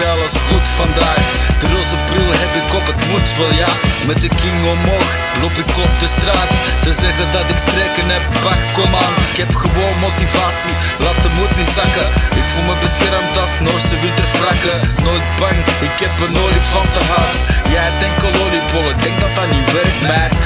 je alles goed vandaag? De roze bril heb ik op, het moet wel ja. Met de king omhoog, loop ik op de straat. Ze zeggen dat ik streken heb, pak kom aan. Ik heb gewoon motivatie, laat de moed niet zakken. Ik voel me beschermd als Noorse winterfrakken. Nooit bang, ik heb een olifantenhart. Jij denkt al oliebollen, denk dat dat niet werkt, meid.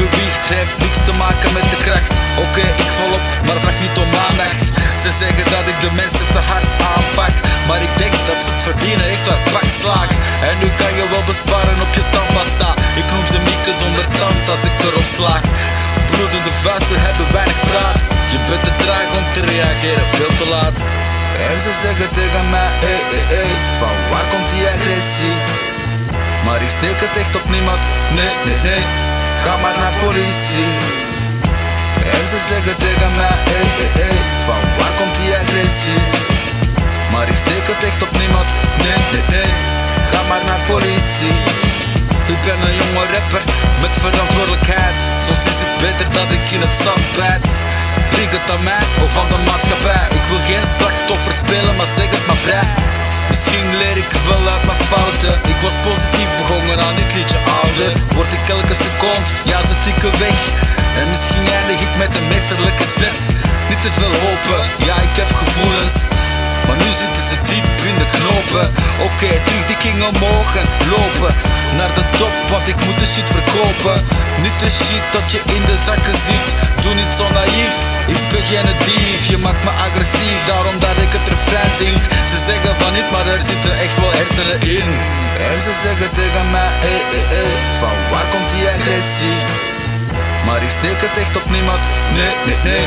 Gewicht heeft niks te maken met de kracht. Oké, ik val op, maar vraag niet om aandacht. Ze zeggen dat ik de mensen te hard aanpak, maar ik denk dat ze het verdienen, echt waar, pak slaag. En nu kan je wel besparen op je tandpasta. Ik noem ze mieken zonder tand als ik erop slaag. Bloedende vuisten hebben weinig praat. Je bent te traag om te reageren, veel te laat. En ze zeggen tegen mij, hey, hey, hey, van waar komt die agressie? Maar ik steek het echt op niemand, nee, nee, nee. Ga maar naar politie. En ze zeggen tegen mij, hey, hey, hey, van waar komt die agressie? Maar ik steek het echt op niemand, nee, nee, nee. Ga maar naar politie. Ik ben een jonge rapper met verantwoordelijkheid. Soms is het beter dat ik in het zand bijt. Ligt het aan mij of aan de maatschappij? Ik wil geen slachtoffer spelen, maar zeg het maar vrij. Misschien leer ik wel uit mijn fouten. Ik was positief begonnen aan dit liedje, ouder. Word ik elke seconde, ja ze tikken weg. En misschien eindig ik met een meesterlijke zet. Niet te veel hopen, ja ik heb gevoelens, maar nu zitten ze diep in de knopen. Oké, terug die king omhoog en lopen naar de top, want ik moet de shit verkopen. Niet de shit dat je in de zakken ziet. Doe niet zo naïef, ik ben geen dief. Je maakt me agressief, daarom dat ik het refrein zing. Ze zeggen van niet, maar er zitten echt wel hersenen in. En ze zeggen tegen mij, hey, hey, hey, van waar komt die agressie? Maar ik steek het echt op niemand, nee, nee, nee.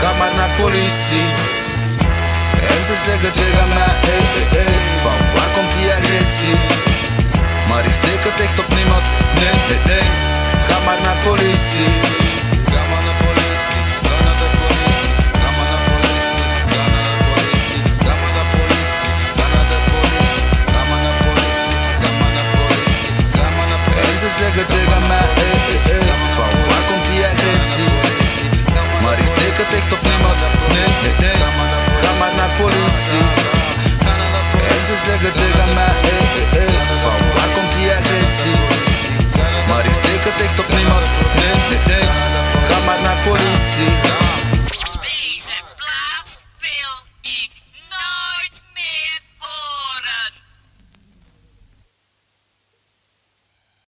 Ga maar naar politie. En ze zeggen tegen mij, hey, hey, hey, van waar komt die agressie? Maar ik steek het echt op niemand, nee, nee, nee. Ga maar naar politie. Ga maar naar politie. Ga naar de politie. Ga maar naar politie. Ga naar de politie. Ga maar naar politie. Ga naar de politie. Ga maar naar politie. Ga maar naar politie. Ga maar naar politie. En ze zeggen tegen mij, hey, hey, hey, van waar komt die agressie? Maar ik steek het echt op niemand, nee, nee, nee. Ga maar naar politie. En ze zeggen tegen mij, hey, hey, hey, van waar komt die agressie? Maar ik steek het echt op niemand.